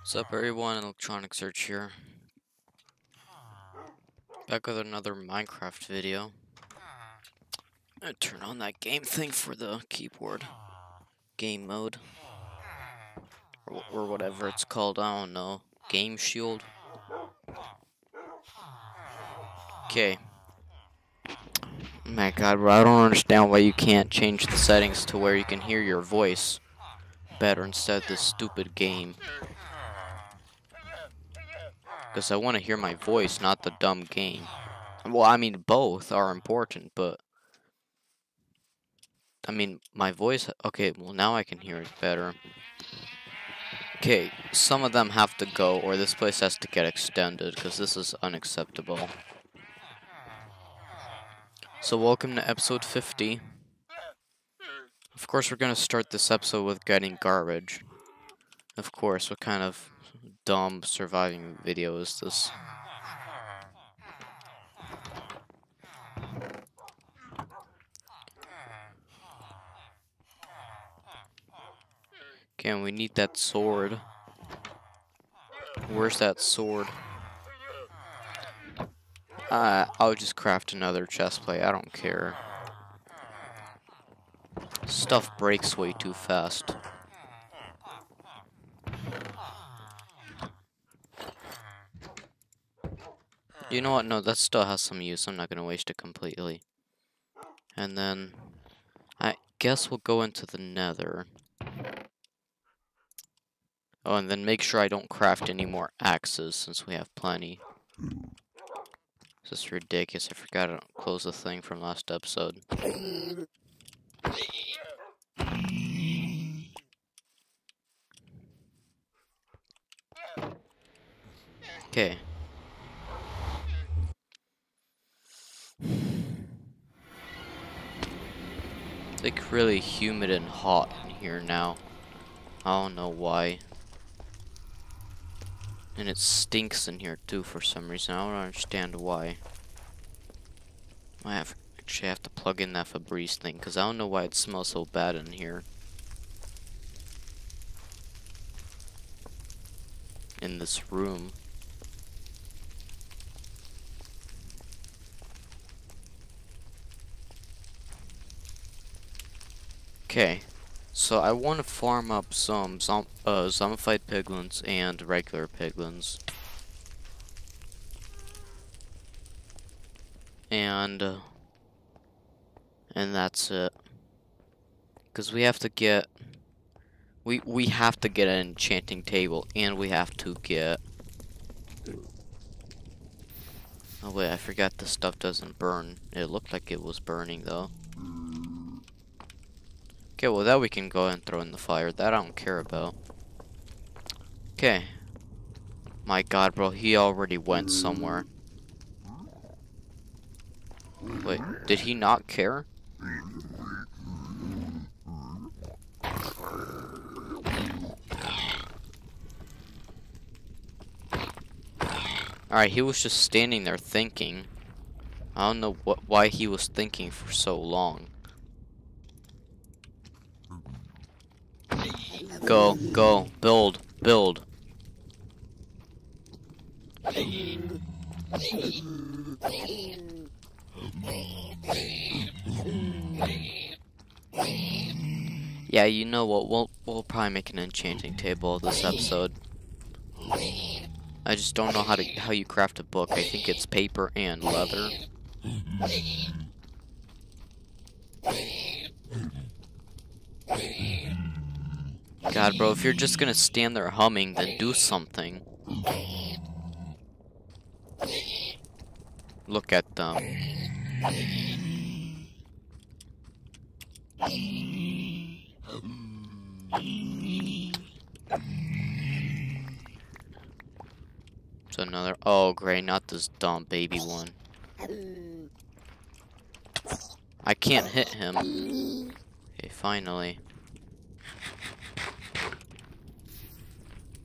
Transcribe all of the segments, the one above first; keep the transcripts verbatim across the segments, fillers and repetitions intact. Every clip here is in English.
What's up, everyone? Electronic Search here. Back with another Minecraft video. I'm gonna turn on that game thing for the keyboard. Game mode. Or, or whatever it's called, I don't know. Game shield. Okay. My god, bro, I don't understand why you can't change the settings to where you can hear your voice better instead of this stupid game. Because I want to hear my voice, not the dumb game. Well, I mean, both are important, but... I mean, my voice... Okay, well, now I can hear it better. Okay, some of them have to go, or this place has to get extended, because this is unacceptable. So, welcome to episode fifty. Of course, we're going to start this episode with getting garbage. Of course, what kind of... dumb surviving video is this? Okay, and we need that sword. Where's that sword? Uh, I'll just craft another chestplate. I don't care. Stuff breaks way too fast. You know what? No, that still has some use. I'm not going to waste it completely. And then, I guess we'll go into the nether. Oh, and then make sure I don't craft any more axes, since we have plenty. This is ridiculous. I forgot to close the thing from last episode. Okay. It's like really humid and hot in here now. I don't know why. And it stinks in here too for some reason. I don't understand why. I have, actually have to plug in that Febreze thing because I don't know why it smells so bad in here. In this room. Okay, so I want to farm up some zom uh, zombified piglins and regular piglins. And, uh, and that's it. Because we have to get, we, we have to get an enchanting table, and we have to get, oh wait, I forgot this stuff doesn't burn. It looked like it was burning though. Okay, well that we can go and throw in the fire. That I don't care about. Okay. My god, bro, he already went somewhere. Wait, did he not care? Alright, he was just standing there thinking. I don't know what why he was thinking for so long. Go, go, build, build. Yeah, you know what? We'll we'll probably make an enchanting table this episode. I just don't know how to how you craft a book. I think it's paper and leather. God, bro, if you're just gonna stand there humming, then do something. Look at them. It's another. Oh, great, not this dumb baby one. I can't hit him. Okay, finally.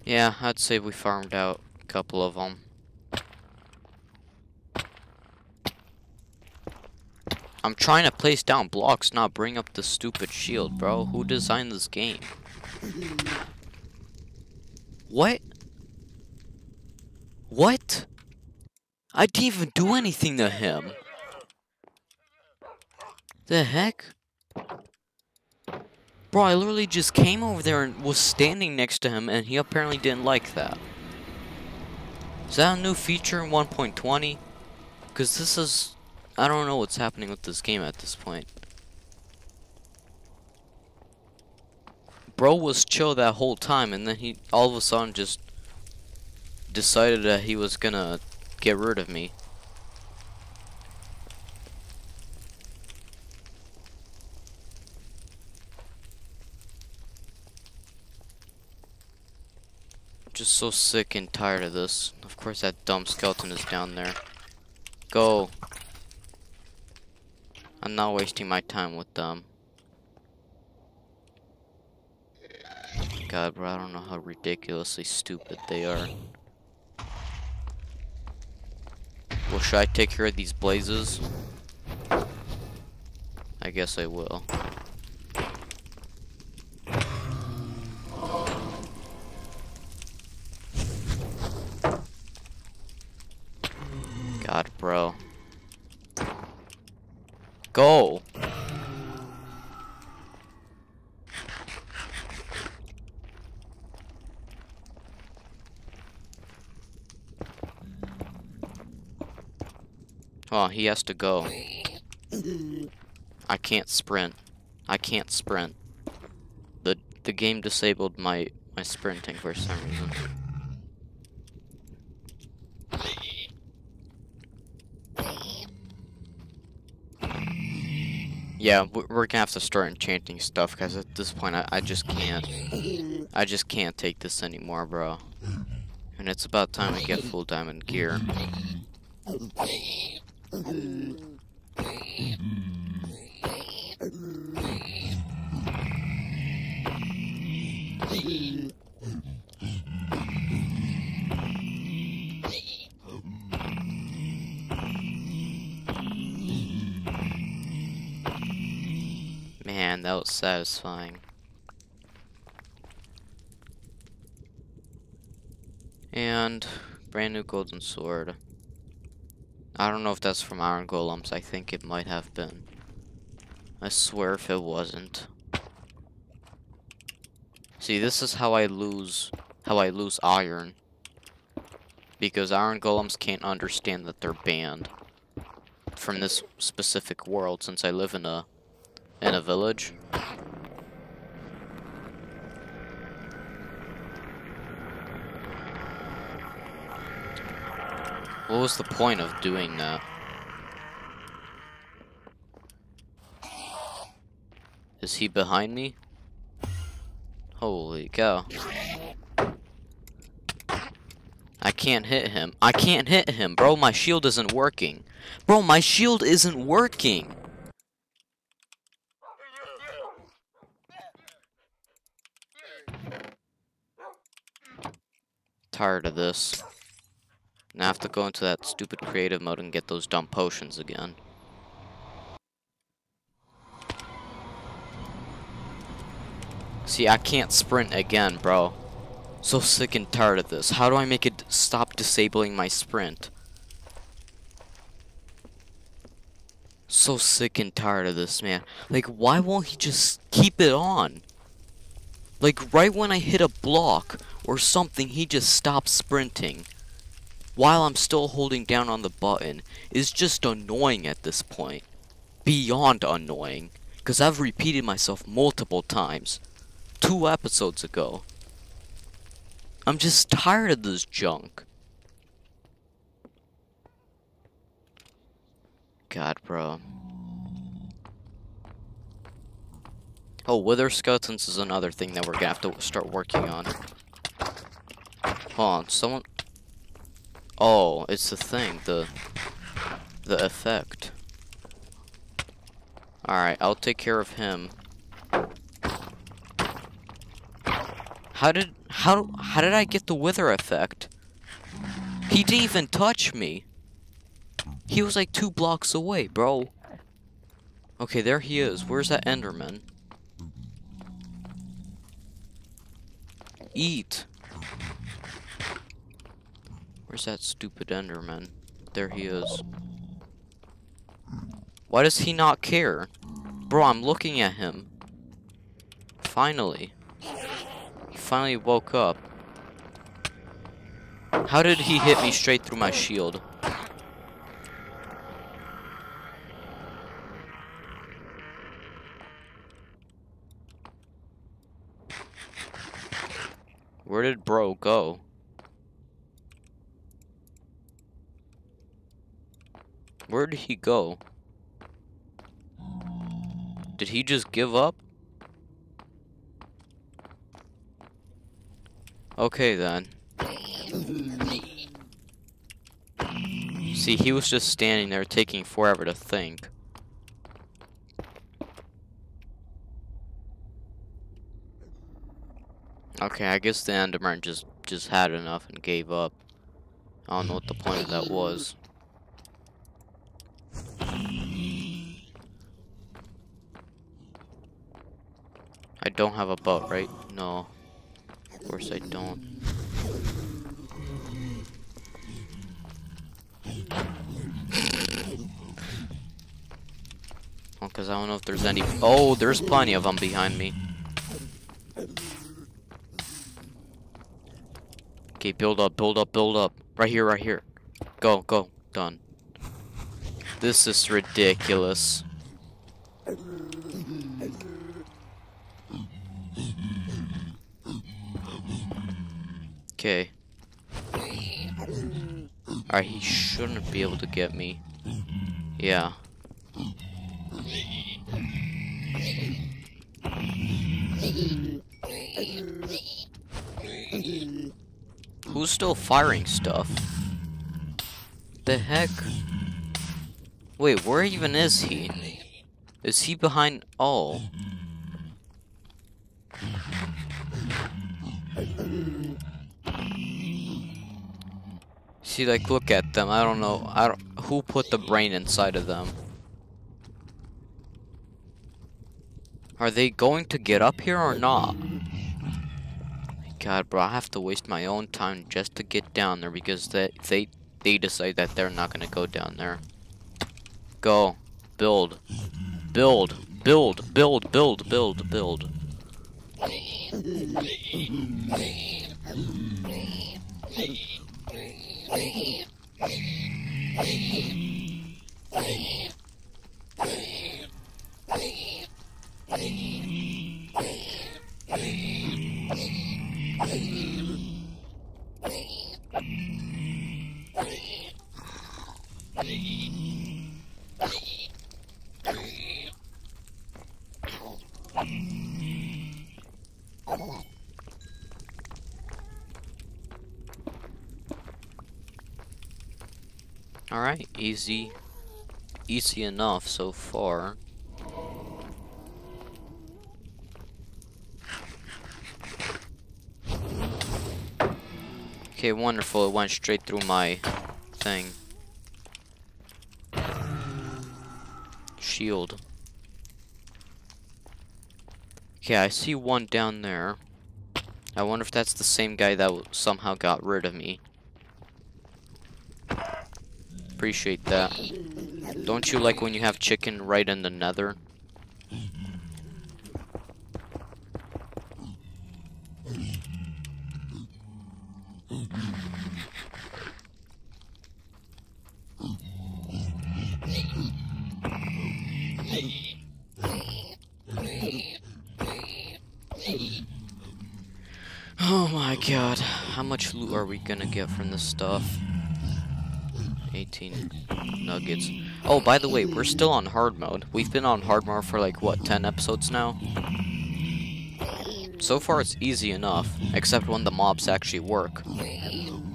Yeah, I'd say we farmed out a couple of them. I'm trying to place down blocks, not bring up the stupid shield, bro. Who designed this game? What? What? I didn't even do anything to him. The heck? Bro, I literally just came over there and was standing next to him, and he apparently didn't like that. Is that a new feature in one point twenty? Because this is... I don't know what's happening with this game at this point. Bro was chill that whole time, and then he all of a sudden just decided that he was gonna get rid of me. Just so sick and tired of this. Of course that dumb skeleton is down there. Go. I'm not wasting my time with them. God, bro, I don't know how ridiculously stupid they are. Well, should I take care of these blazes? I guess I will. God, bro. Go! Oh, he has to go. I can't sprint. I can't sprint. The the game disabled my, my sprinting for some reason. Yeah, we're gonna have to start enchanting stuff, because at this point, I, I just can't. I just can't take this anymore, bro. And it's about time we get full diamond gear. Man, that was satisfying. And brand new golden sword. I don't know if that's from Iron Golems. I think it might have been. I swear if it wasn't. See, this is how I lose how I lose iron. Because Iron Golems can't understand that they're banned from this specific world, since I live in a in a village. What was the point of doing that? Is he behind me? Holy cow. I can't hit him. I can't hit him, bro. My shield isn't working. Bro, my shield isn't working. Tired of this. Now I have to go into that stupid creative mode and get those dumb potions again. See, I can't sprint again, bro. So sick and tired of this. How do I make it stop disabling my sprint? So sick and tired of this, man. Like, why won't he just keep it on? Like, right when I hit a block or something, he just stops sprinting while I'm still holding down on the button. Is just annoying at this point. Beyond annoying. Because I've repeated myself multiple times. Two episodes ago. I'm just tired of this junk. God, bro. Oh, wither skeletons is another thing that we're gonna have to start working on. Hold on, someone... Oh, it's the thing, the the effect. Alright, I'll take care of him. How did how how did I get the wither effect? He didn't even touch me. He was like two blocks away, bro. Okay, there he is. Where's that Enderman? Eat. Where's that stupid Enderman? There he is. Why does he not care? Bro, I'm looking at him. Finally. He finally woke up. How did he hit me straight through my shield? Where did bro go? Where did he go? Did he just give up? Okay then. See, he was just standing there taking forever to think. Okay, I guess the Enderman just, just had enough and gave up. I don't know what the point of that was. I don't have a boat, right? No. Of course I don't. Well, because I don't know if there's any... Oh, there's plenty of them behind me. Okay, build up, build up, build up. Right here, right here. Go, go. Done. This is ridiculous. Okay. Alright, he shouldn't be able to get me. Yeah. Who's still firing stuff? The heck? Wait, where even is he? Is he behind? Oh. See, like, look at them. I don't know. I don't. Who put the brain inside of them? Are they going to get up here or not? God, bro, I have to waste my own time just to get down there because they they, they decide that they're not gonna go down there. Go. Build. Build. Build. Build. Build. Build. Build. Alright, easy. Easy enough so far. Okay, wonderful. It went straight through my thing. Shield. Okay, I see one down there. I wonder if that's the same guy that somehow got rid of me. Appreciate that. Don't you like when you have chicken right in the nether? Oh my god, how much loot are we gonna get from this stuff? eighteen nuggets. Oh, by the way, we're still on hard mode. We've been on hard mode for like, what, ten episodes now? So far it's easy enough, except when the mobs actually work,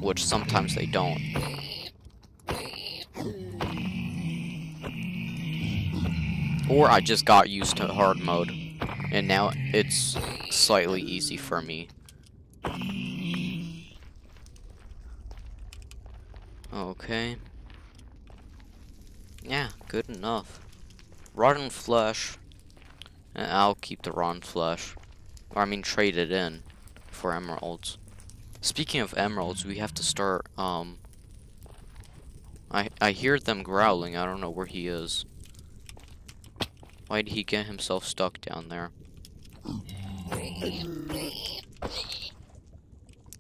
which sometimes they don't. Or I just got used to hard mode, and now it's slightly easy for me. Okay. Yeah, good enough. Rotten flesh. I'll keep the rotten flesh. Or, I mean, trade it in for emeralds. Speaking of emeralds, we have to start um I I hear them growling. I don't know where he is. Why did he get himself stuck down there?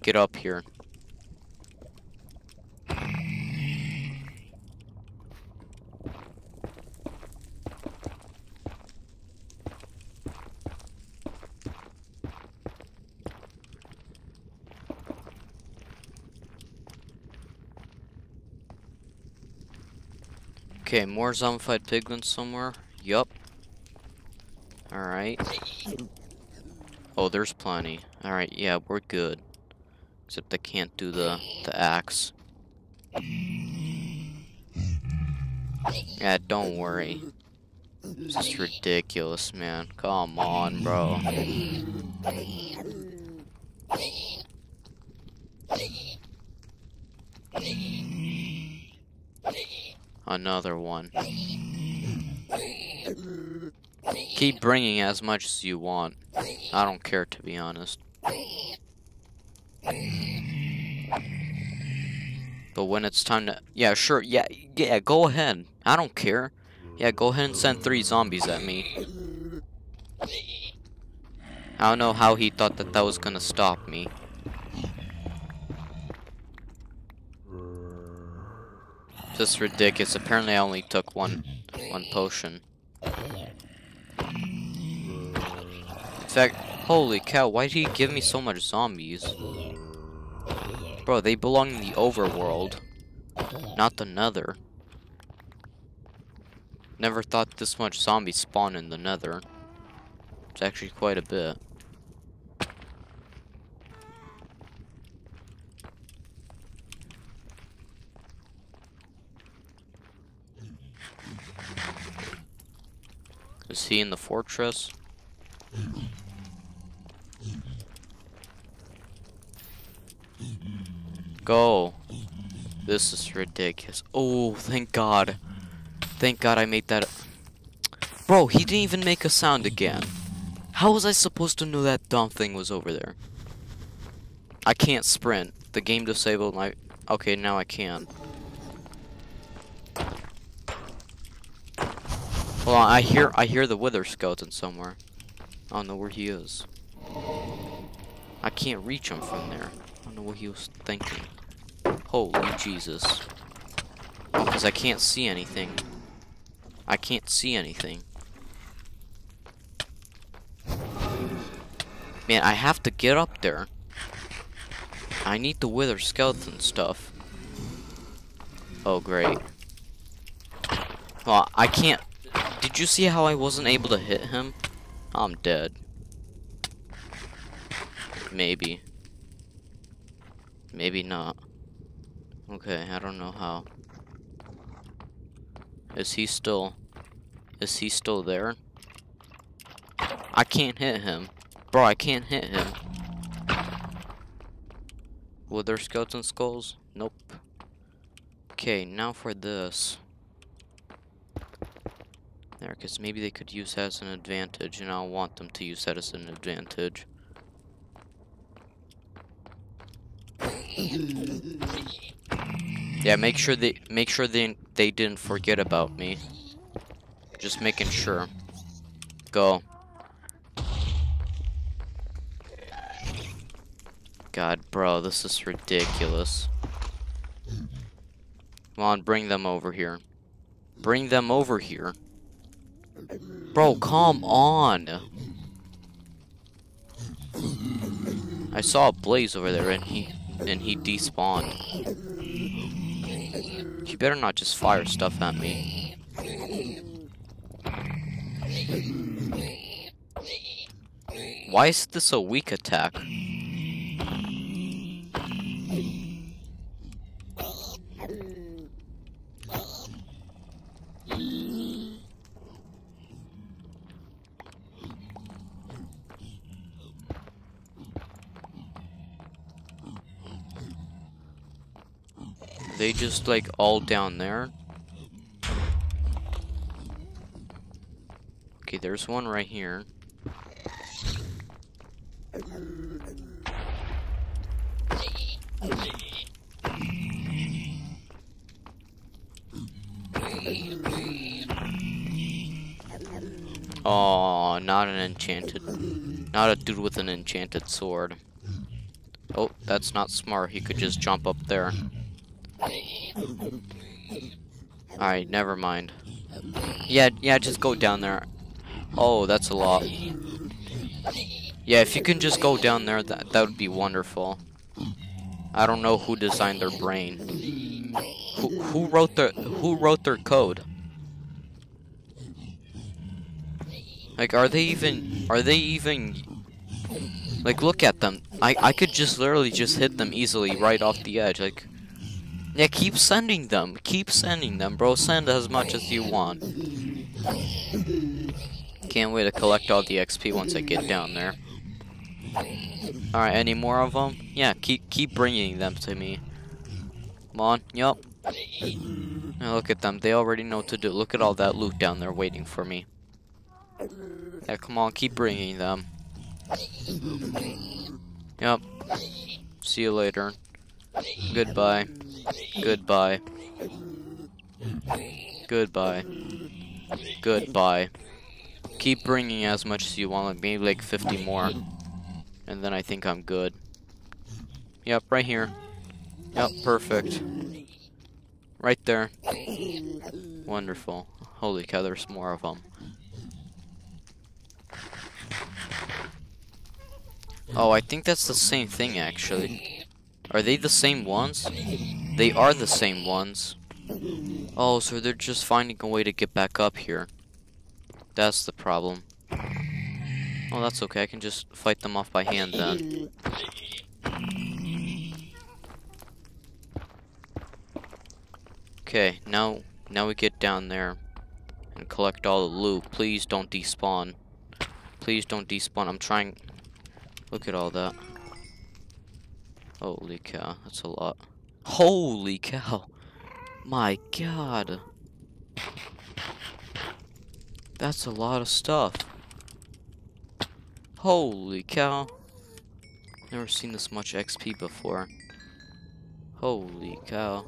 Get up here. Okay, more zombified piglins somewhere. Yup. Alright. Oh, there's plenty. Alright, yeah, we're good. Except I can't do the, the axe. Yeah, don't worry. This is ridiculous, man. Come on, bro. Another one. Keep bringing as much as you want. I don't care, to be honest. But when it's time to... Yeah, sure. Yeah, yeah, go ahead. I don't care. Yeah, go ahead and send three zombies at me. I don't know how he thought that that was gonna stop me. This is ridiculous. Apparently I only took one one potion. In fact, holy cow, why did he give me so much zombies? Bro, they belong in the overworld, not the nether. Never thought this much zombies spawn in the nether. It's actually quite a bit. Is he in the fortress? Go. This is ridiculous. Oh, thank God. Thank God I made that. Bro, he didn't even make a sound again. How was I supposed to know that dumb thing was over there? I can't sprint. The game disabled my... Okay, now I can. Hold on, I hear I hear the wither skeleton somewhere. I don't know where he is. I can't reach him from there. I don't know what he was thinking. Holy Jesus. Because I can't see anything. I can't see anything. Man, I have to get up there. I need the wither skeleton stuff. Oh, great. Well, I can't... Did you see how I wasn't able to hit him? I'm dead. Maybe. Maybe not. Okay, I don't know how. Is he still... Is he still there? I can't hit him. Bro, I can't hit him. Were there skeleton skulls? Nope. Okay, now for this. There, because maybe they could use that as an advantage, and I don't want them to use that as an advantage. Yeah, make sure they make sure they they didn't forget about me. Just making sure. Go. God, bro, this is ridiculous. Come on, bring them over here. Bring them over here. Bro, come on. I saw a blaze over there and he and he despawned. You better not just fire stuff at me. Why is this a weak attack? They just like all down there. Okay, there's one right here. Oh, not an enchanted, not a dude with an enchanted sword. Oh, that's not smart. He could just jump up there. Alright, never mind. Yeah, yeah, just go down there. Oh, that's a lot. Yeah, if you can just go down there, that, that would be wonderful. I don't know who designed their brain. Who, who wrote their, who wrote their code? Like, are they even, are they even, like, look at them. I, I could just literally just hit them easily right off the edge, like. Yeah, keep sending them. Keep sending them, bro. Send as much as you want. Can't wait to collect all the X P once I get down there. Alright, any more of them? Yeah, keep keep bringing them to me. Come on. Yup. Now look at them. They already know what to do. Look at all that loot down there waiting for me. Yeah, come on. Keep bringing them. Yup. See you later. Goodbye. Goodbye. Goodbye. Goodbye. Keep bringing as much as you want, like maybe like fifty more. And then I think I'm good. Yep, right here. Yep, perfect. Right there. Wonderful. Holy cow, there's more of them. Oh, I think that's the same thing, actually. Are they the same ones? They are the same ones. Oh, so they're just finding a way to get back up here. That's the problem. Oh, that's okay. I can just fight them off by hand then. Okay, now now we get down there and collect all the loot. Please don't despawn. Please don't despawn. I'm trying. Look at all that. Holy cow, that's a lot. Holy cow! My god! That's a lot of stuff. Holy cow. Never seen this much X P before. Holy cow.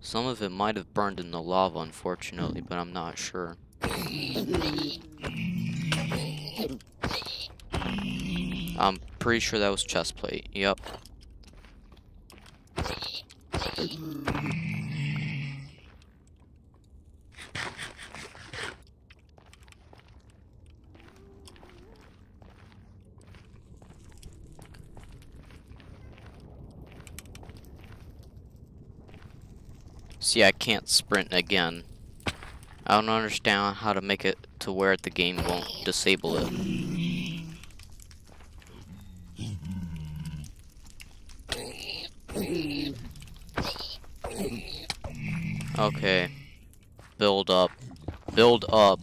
Some of it might have burned in the lava, unfortunately, but I'm not sure. I'm pretty sure that was chestplate. Yep. See, I can't sprint again. I don't understand how to make it to where the game won't disable it. Okay. Build up. Build up.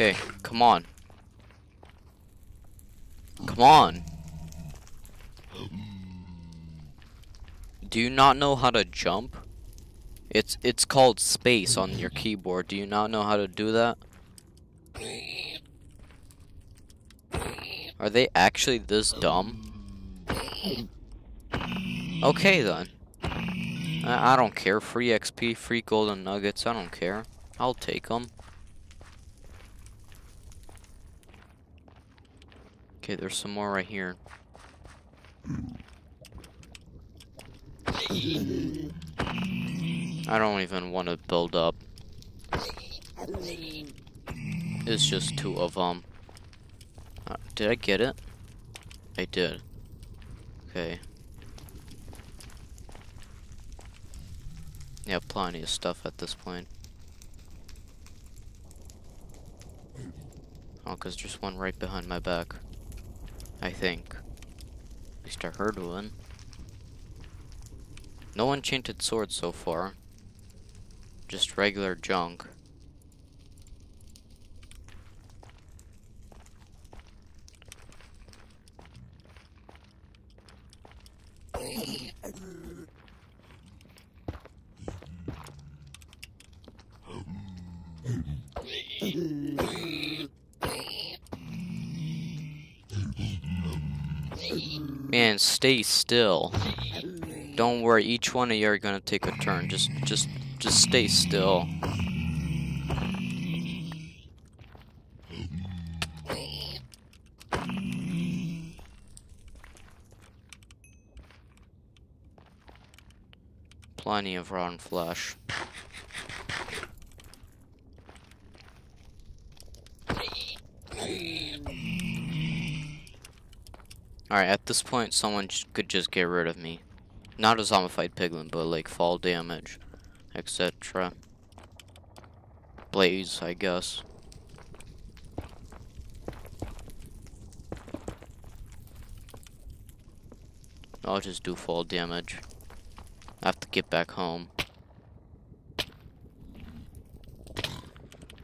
Okay, come on. Come on. Do you not know how to jump? It's it's called space on your keyboard. Do you not know how to do that? Are they actually this dumb? Okay then. I, I don't care. Free X P, free golden nuggets. I don't care. I'll take them. Okay, there's some more right here. I don't even want to build up. It's just two of them. Uh, did I get it? I did. Okay. Yeah, plenty of stuff at this point. Oh, because there's one right behind my back. I think. At least I heard one. No enchanted sword so far. Just regular junk. Man, stay still. Don't worry, each one of you are gonna take a turn. Just just just stay still. Plenty of rotten flesh. Alright, at this point, someone j could just get rid of me. Not a zombified piglin, but like fall damage, et cetera. Blaze, I guess. I'll just do fall damage. I have to get back home.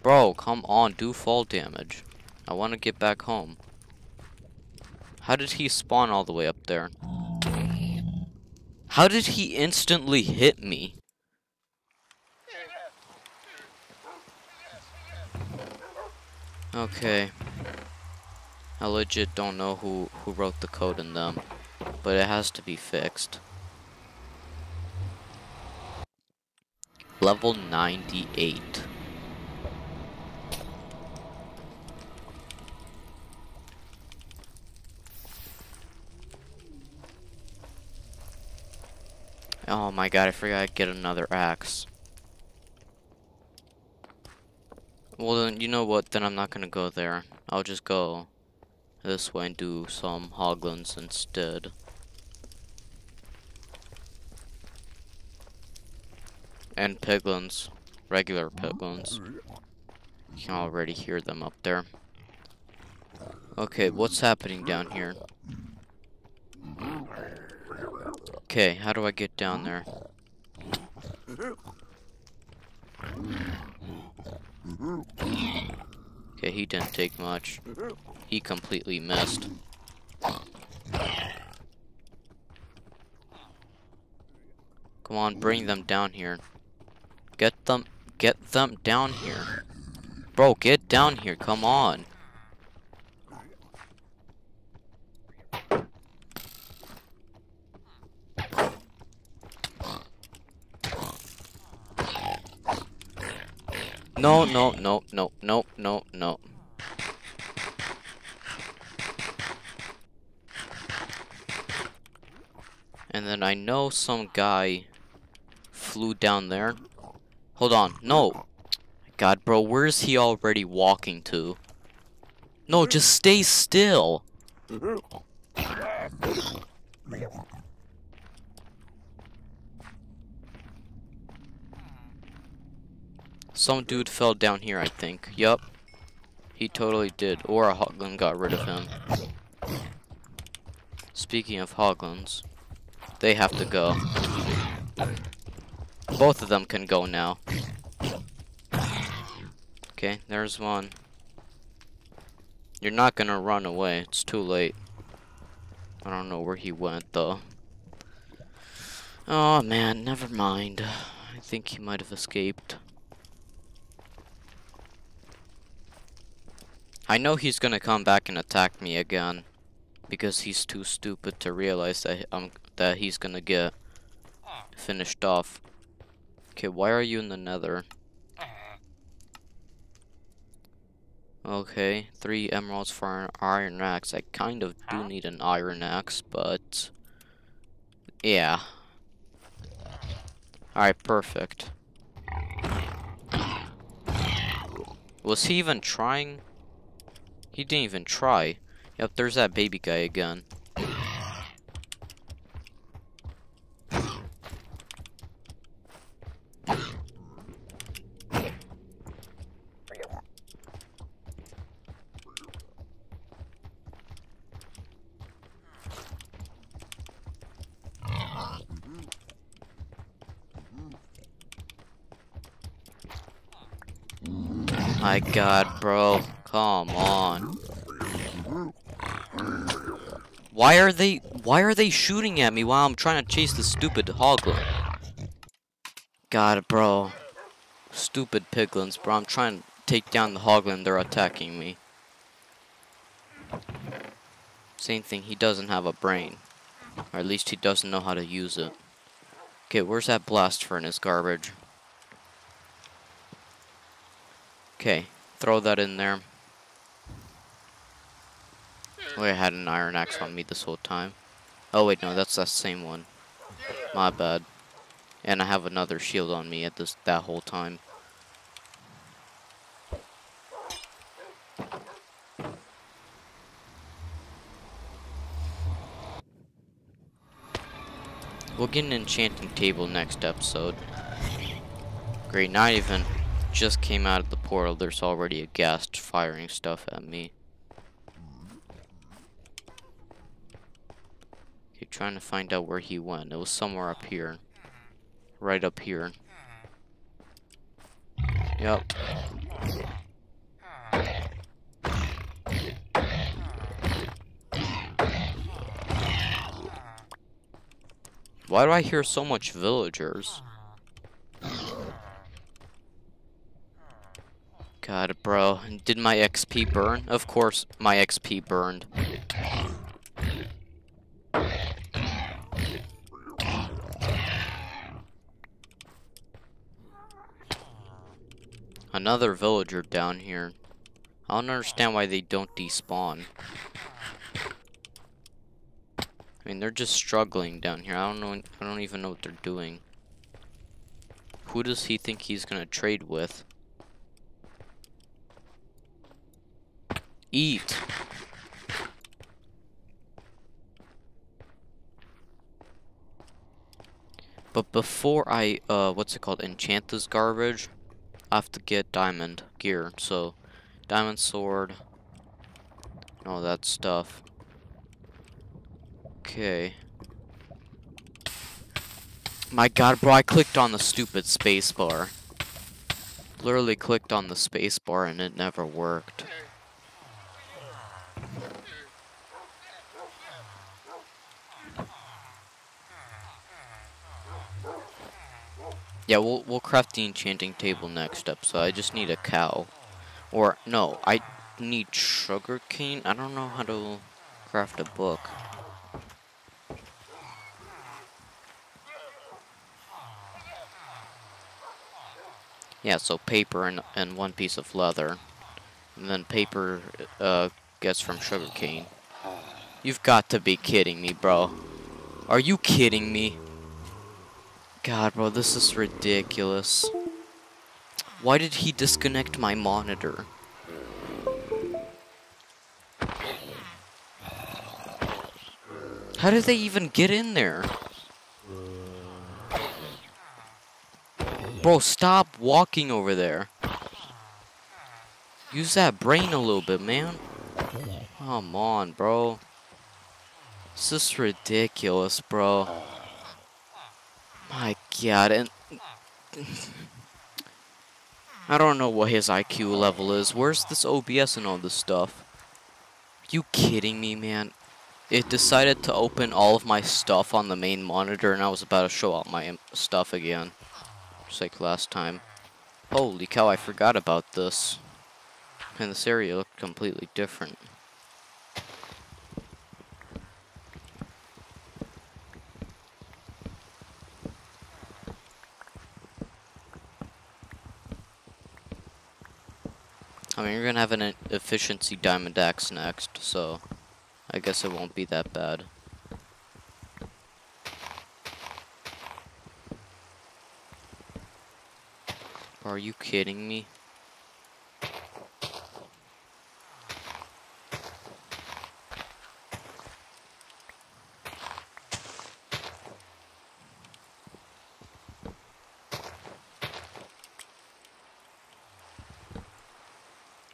Bro, come on, do fall damage. I want to get back home. How did he spawn all the way up there? How did he instantly hit me? Okay. I legit don't know who, who wrote the code in them, but it has to be fixed. Level ninety-eight. Oh my god, I forgot to get another axe. Well then, you know what, then I'm not gonna go there. I'll just go this way and do some hoglins instead. And piglins. Regular piglins. You can already hear them up there. Okay, what's happening down here? Okay, how do I get down there? Okay, he didn't take much. He completely missed. Come on, bring them down here. Get them, get them down here. Bro, get down here, come on. No, no, no, no, no, no, no. And then I know some guy flew down there. Hold on, no. God, bro, where is he already walking to? No, just stay still. Some dude fell down here, I think. Yup. He totally did. Or a hoglin got rid of him. Speaking of hoglins, they have to go. Both of them can go now. Okay, there's one. You're not gonna run away. It's too late. I don't know where he went, though. Oh, man. Never mind. I think he might have escaped. I know he's gonna come back and attack me again, because he's too stupid to realize that um that he's gonna get finished off. Okay, why are you in the Nether? Okay, three emeralds for an iron axe. I kind of do need an iron axe, but yeah. All right, perfect. Was he even trying? He didn't even try. Yep, there's that baby guy again. My God, bro. Come on. Why are they why are they shooting at me while I'm trying to chase this stupid hoglin? God, bro. Stupid piglins, bro. I'm trying to take down the hoglin, they're attacking me. Same thing, he doesn't have a brain. Or at least he doesn't know how to use it. Okay, where's that blast furnace garbage? Okay, throw that in there. Wait, I had an iron axe on me this whole time. Oh wait, no, that's that same one. My bad. And I have another shield on me at this that whole time. We'll get an enchanting table next episode. Great, not even just came out of the portal. There's already a ghast firing stuff at me. Okay, trying to find out where he went. It was somewhere up here. Right up here. Yep. Why do I hear so much villagers? God, bro. Did my X P burn? Of course, my X P burned. Another villager down here. I don't understand why they don't despawn. I mean, they're just struggling down here. I don't know. I don't even know what they're doing. Who does he think he's gonna trade with? Eat. But before I, uh, what's it called? Enchant this garbage. I have to get diamond gear. So, diamond sword. All that stuff. Okay. My god, bro, I clicked on the stupid spacebar. Literally clicked on the spacebar and it never worked. Yeah, we'll we'll craft the enchanting table next up, so I just need a cow. Or no, I need sugar cane. I don't know how to craft a book. Yeah, so paper and, and one piece of leather. And then paper uh, gets from sugarcane. You've got to be kidding me, bro. Are you kidding me? God, bro, this is ridiculous. Why did he disconnect my monitor? How did they even get in there? Bro, stop walking over there. Use that brain a little bit, man. Come on, bro. This is ridiculous, bro. My god, and I don't know what his I Q level is. Where's this O B S and all this stuff? Are you kidding me, man? It decided to open all of my stuff on the main monitor, and I was about to show out my stuff again. Like last time. Holy cow, I forgot about this. And this area looked completely different. I mean, you're gonna have an efficiency diamond axe next, so I guess it won't be that bad. Are you kidding me?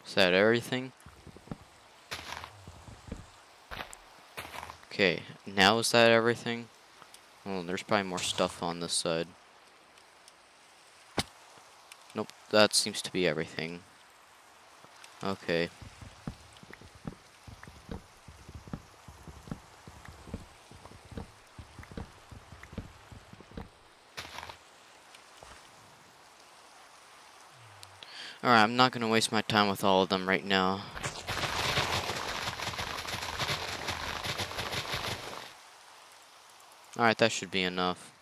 Is that everything? Okay, now is that everything? Well, there's probably more stuff on this side. Nope, that seems to be everything. Okay. Alright, I'm not gonna waste my time with all of them right now. Alright, that should be enough.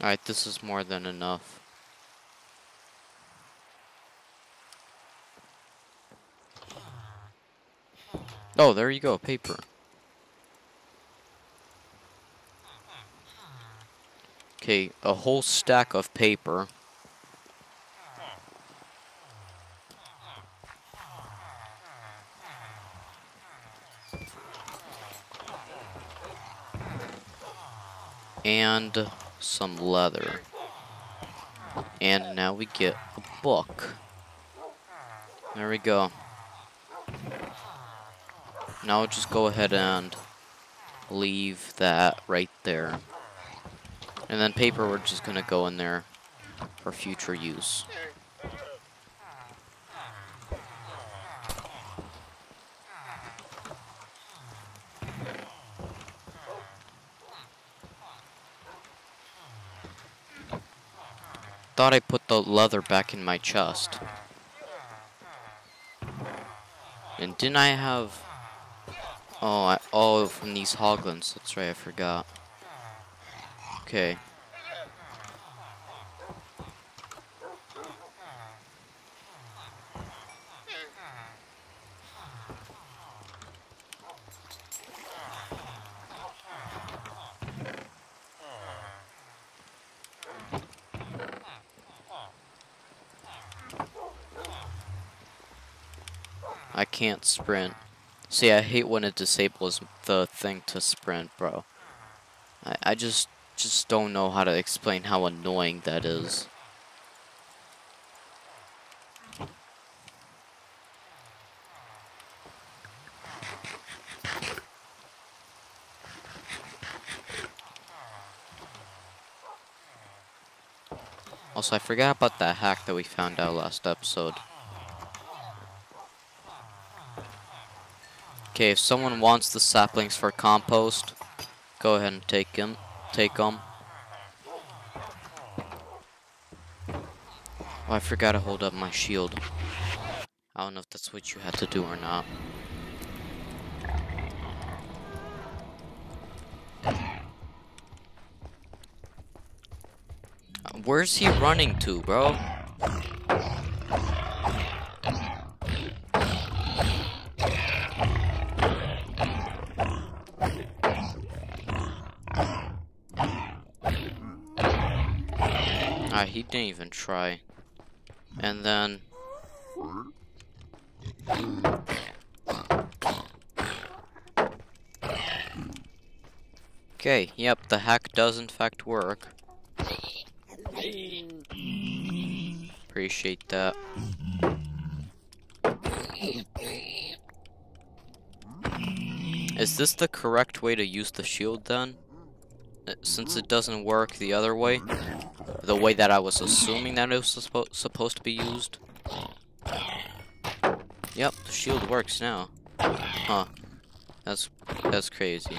Alright, this is more than enough. Oh, there you go, paper. Okay, a whole stack of paper. And some leather. And now we get a book. There we go. Now I'll just go ahead and leave that right there. And then paper, we're just gonna go in there for future use. Thought I put the leather back in my chest. And didn't I have... Oh, I, oh, from these hoglins. That's right, I forgot. Okay. I can't sprint. See, I hate when it disables the thing to sprint, bro. I, I just just don't know how to explain how annoying that is. Also, I forgot about that hack that we found out last episode. Okay, if someone wants the saplings for compost, go ahead and take them. Take them. Oh, I forgot to hold up my shield. I don't know if that's what you had to do or not. Where's he running to, bro? He didn't even try. And then okay, yep, the hack does in fact work. Appreciate that. Is this the correct way to use the shield then? Since it doesn't work the other way? The way that I was assuming that it was suppo- supposed to be used. Yep, the shield works now. Huh. That's that's crazy.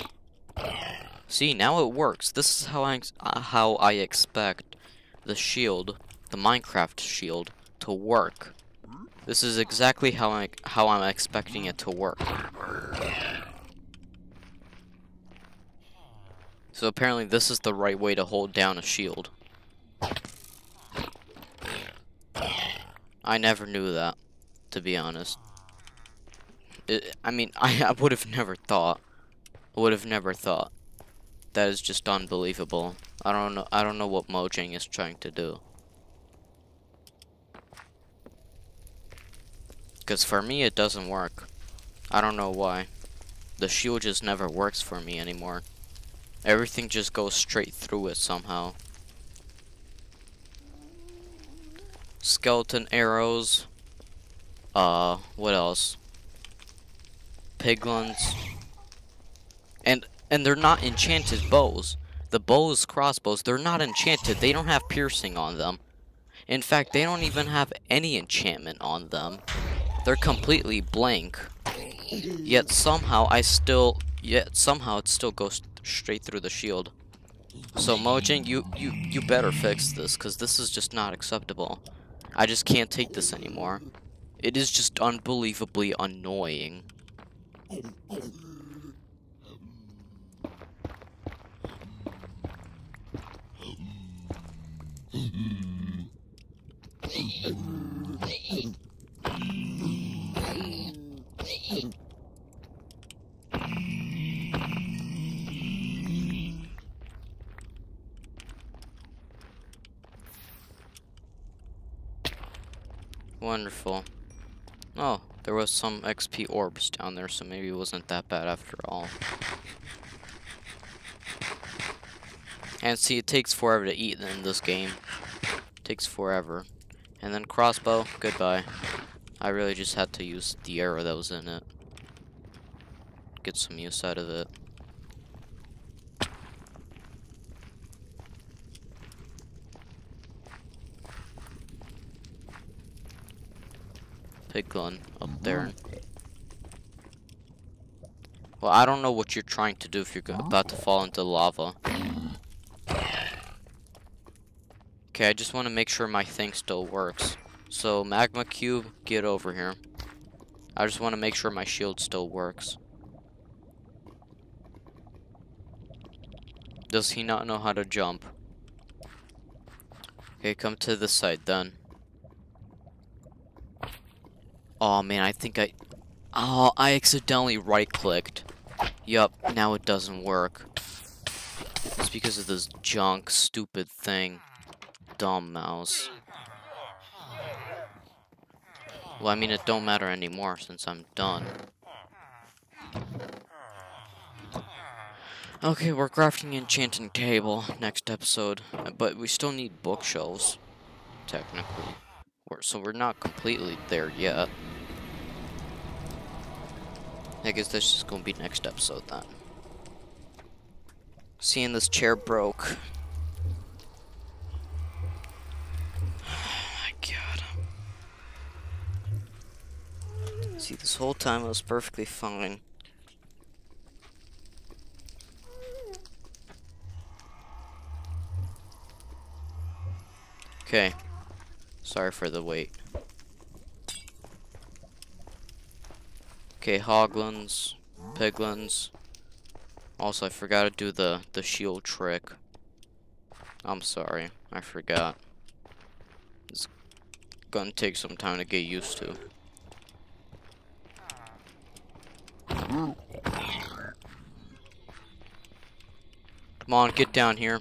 See, now it works. This is how I uh, how I expect the shield, the Minecraft shield, to work. This is exactly how I how I'm expecting it to work. So apparently, this is the right way to hold down a shield. I never knew that, to be honest. It, I mean, I, I would have never thought. Would have never thought. That is just unbelievable. I don't know. I don't know what Mojang is trying to do. Because for me, it doesn't work. I don't know why. The shield just never works for me anymore. Everything just goes straight through it somehow. Skeleton arrows. Uh, what else? Piglins. And and they're not enchanted bows. The bows, crossbows, they're not enchanted. They don't have piercing on them. In fact, they don't even have any enchantment on them. They're completely blank. Yet somehow I still, yet somehow it still goes straight through the shield. So Mojang, you you you better fix this, because this is just not acceptable. I just can't take this anymore. It is just unbelievably annoying. Wonderful. Oh, there was some X P orbs down there, so maybe it wasn't that bad after all. And see, it takes forever to eat in this game. It takes forever. And then crossbow, goodbye. I really just had to use the arrow that was in it. Get some use out of it. Piglin up there. Well, I don't know what you're trying to do if you're about to fall into lava. Okay, I just want to make sure my thing still works. So, Magma Cube, get over here. I just want to make sure my shield still works. Does he not know how to jump? Okay, come to this side then. Oh man, I think I... Oh, I accidentally right-clicked. Yup, now it doesn't work. It's because of this junk, stupid thing. Dumb mouse. Well, I mean, it don't matter anymore since I'm done. Okay, we're crafting enchanting table next episode, but we still need bookshelves, technically. We're, so we're not completely there yet. I guess that's just gonna be next episode then. Seeing this chair broke. See, this whole time it was perfectly fine. Okay. Sorry for the wait. Okay, hoglins, piglins. Also, I forgot to do the, the shield trick. I'm sorry, I forgot. It's gonna take some time to get used to. Come on, get down here.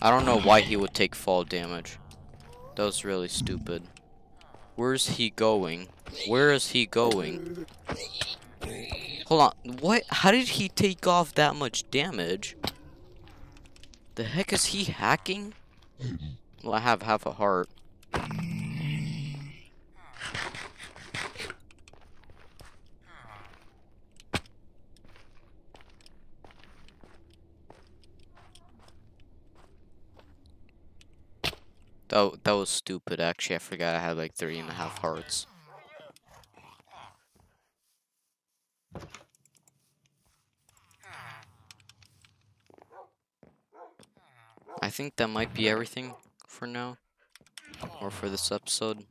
I don't know why he would take fall damage. That was really stupid. Where's he going? Where is he going? Hold on, what? How did he take off that much damage? The heck is he hacking? Well, I have half a heart. That, that was stupid, actually. I forgot I had like three and a half hearts. I think that might be everything for now. Or for this episode.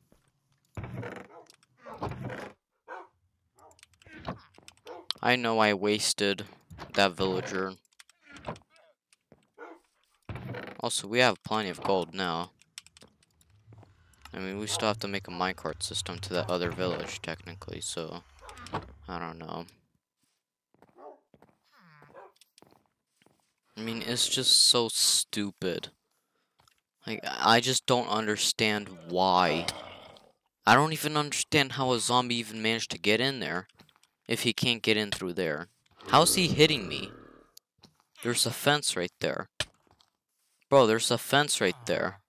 I know I wasted that villager. Also, we have plenty of gold now. I mean, we still have to make a minecart system to that other village, technically, so... I don't know. I mean, it's just so stupid. Like, I just don't understand why. I don't even understand how a zombie even managed to get in there, if he can't get in through there. How's he hitting me? There's a fence right there. Bro, there's a fence right there.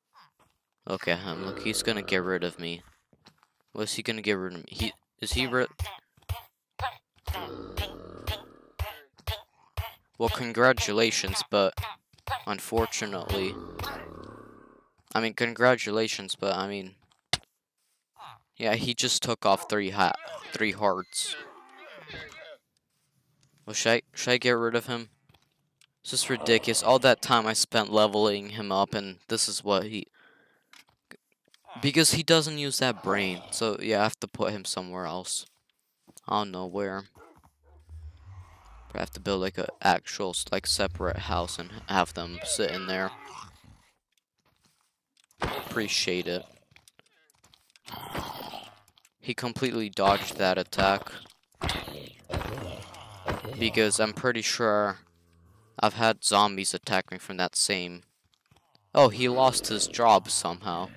Okay, um, look, he's gonna get rid of me. What's he gonna get rid of me? He is he rid? Well, congratulations, but unfortunately, I mean, congratulations, but I mean, yeah, he just took off three ha three hearts. Well, should I should I get rid of him? It's just ridiculous. All that time I spent leveling him up, and this is what he... Because he doesn't use that brain. So, yeah, I have to put him somewhere else. I don't know where. But I have to build, like, an actual, like, separate house and have them sit in there. Appreciate it. He completely dodged that attack. Because I'm pretty sure I've had zombies attack me from that same... Oh, he lost his job somehow.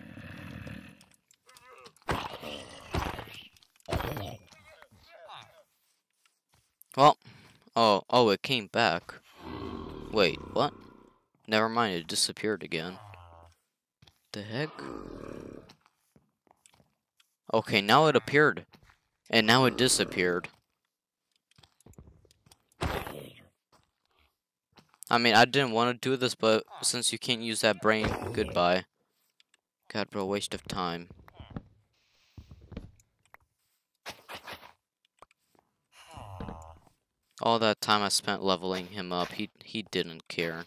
Well, oh, oh, it came back. Wait, what? Never mind, it disappeared again. The heck? Okay, now it appeared. And now it disappeared. I mean, I didn't want to do this, but since you can't use that brain, goodbye. God, bro, waste of time. All that time I spent leveling him up, he he didn't care.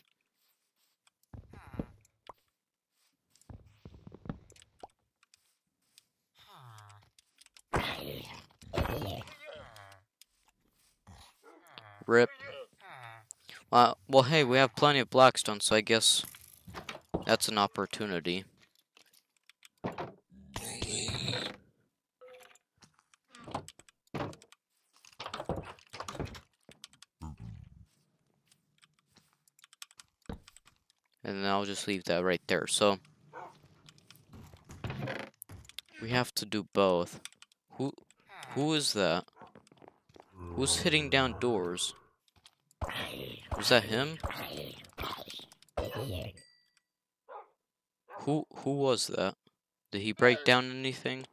Rip. Uh, well, hey, we have plenty of blackstone, so I guess that's an opportunity. And then I'll just leave that right there. So we have to do both. Who who is that? Who's hitting down doors? Was that him? Who who was that? Did he break down anything?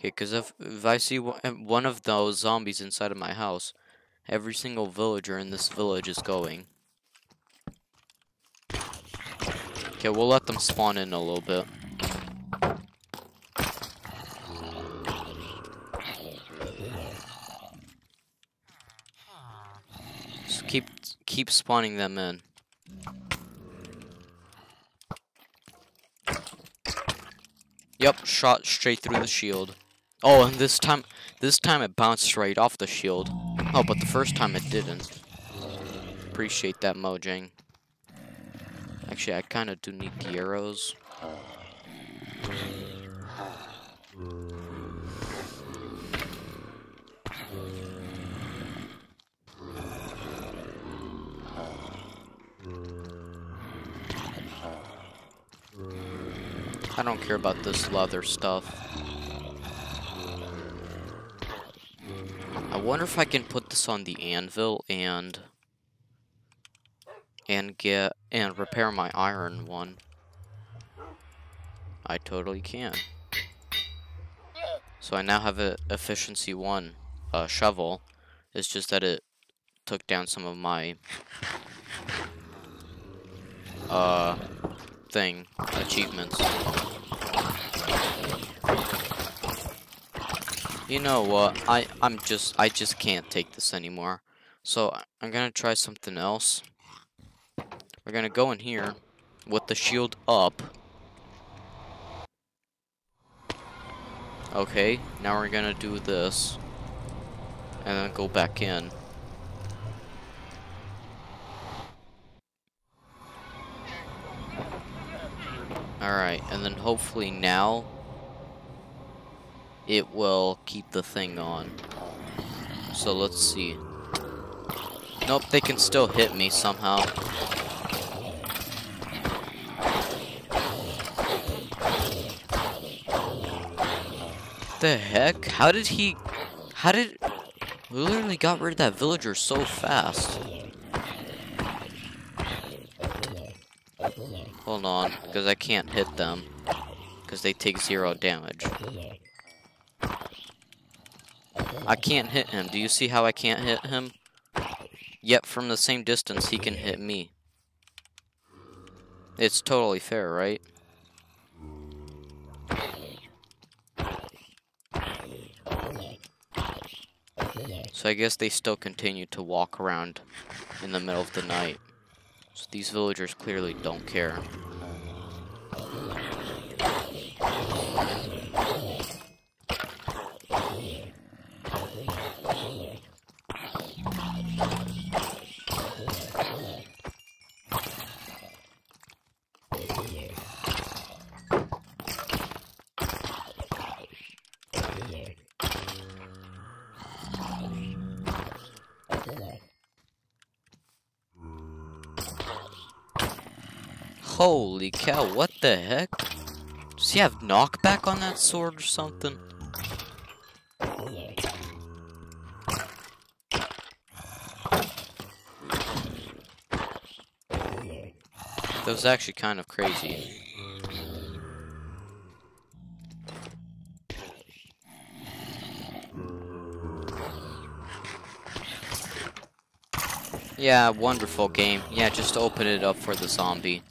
Okay, cause if if I see one of those zombies inside of my house, every single villager in this village is going. Okay, we'll let them spawn in a little bit. Just keep keep spawning them in. Yep, shot straight through the shield. Oh, and this time this time it bounced right off the shield. Oh, but the first time it didn't. Appreciate that, Mojang. Actually, I kind of do need the arrows. I don't care about this leather stuff. I wonder if I can put this on the anvil and... And get and repair my iron one. I totally can. So I now have a efficiency one uh, shovel. It's just that it took down some of my uh thing achievements. You know what? I I'm just I just can't take this anymore. So I'm gonna try something else. We're gonna go in here with the shield up. Okay, now we're gonna do this. And then go back in. Alright, and then hopefully now it will keep the thing on. So let's see. Nope, they can still hit me somehow. The heck? How did he how did we literally got rid of that villager so fast? Hold on, because I can't hit them because they take zero damage. I can't hit him. Do you see how I can't hit him? Yet from the same distance he can hit me. It's totally fair, right? So I guess they still continue to walk around in the middle of the night. So these villagers clearly don't care. Holy cow, what the heck? Does he have knockback on that sword or something? That was actually kind of crazy. Yeah, wonderful game. Yeah, just open it up for the zombie.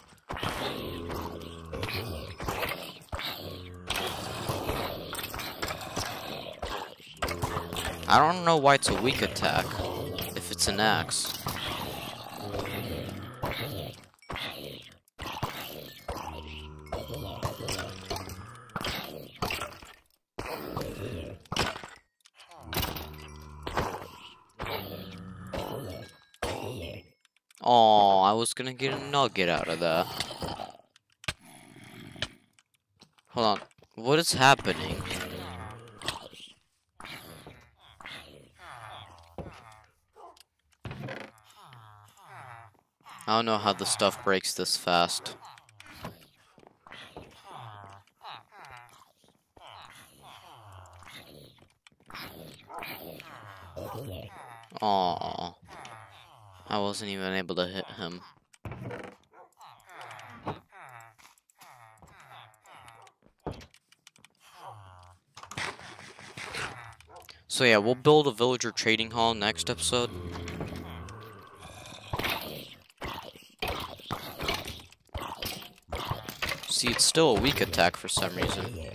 I don't know why it's a weak attack, if it's an axe. Oh, I was gonna get a nugget out of that. Hold on, what is happening? I don't know how the stuff breaks this fast. Aww. I wasn't even able to hit him. So yeah, we'll build a villager trading hall next episode. See, it's still a weak attack for some reason.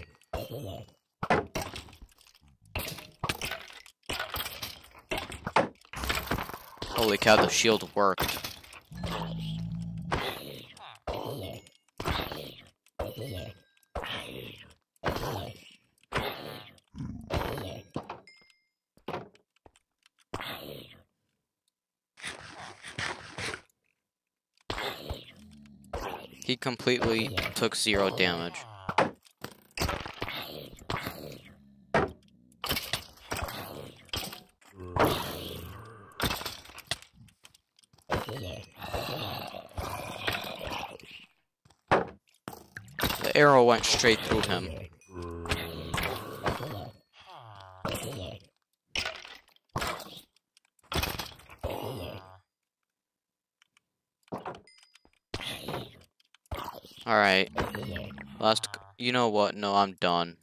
Holy cow, the shield worked. He completely took zero damage. The arrow went straight through him. Alright, last, you know what, no, I'm done.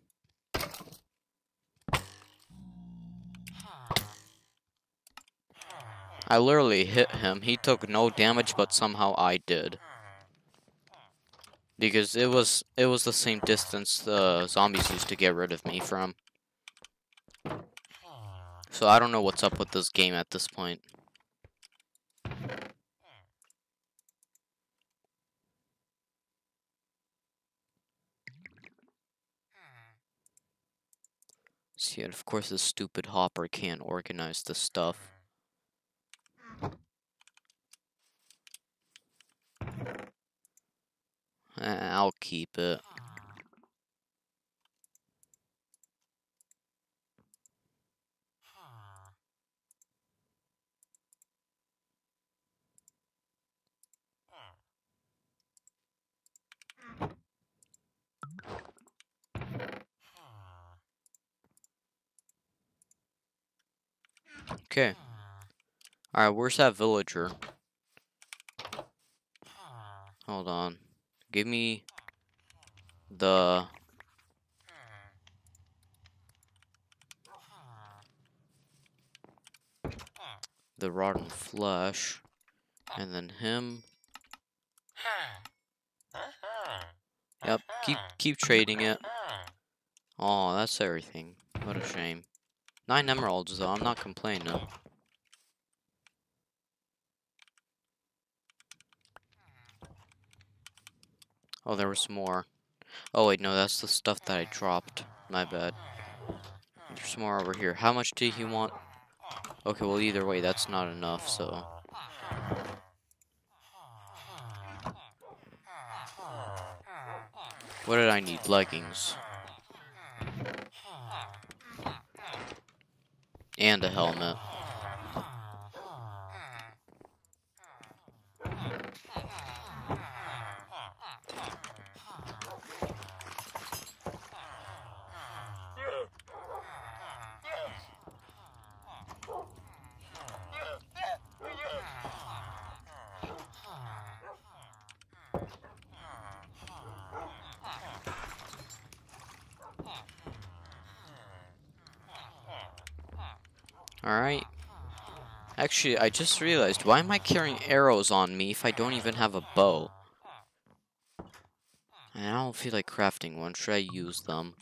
I literally hit him, he took no damage, but somehow I did. Because it was, it was the same distance the zombies used to get rid of me from. So I don't know what's up with this game at this point. Yet, of course, this stupid hopper can't organize this stuff. I'll keep it. Okay. Alright, where's that villager? Hold on. Give me the... the rotten flesh. And then him. Yep, keep, keep trading it. Aw, oh, that's everything. What a shame. Nine emeralds, though. I'm not complaining. Oh, there was more. Oh wait, no, that's the stuff that I dropped. My bad. There's more over here. How much do you want? Okay, well either way, that's not enough, so. What did I need? Leggings. And a helmet. Alright. Actually, I just realized, why am I carrying arrows on me if I don't even have a bow? I don't feel like crafting one. Should I use them?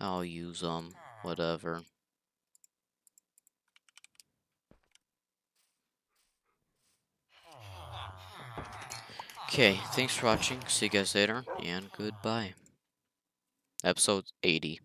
I'll use them. Whatever. Okay, thanks for watching. See you guys later, and goodbye. Episode eighty.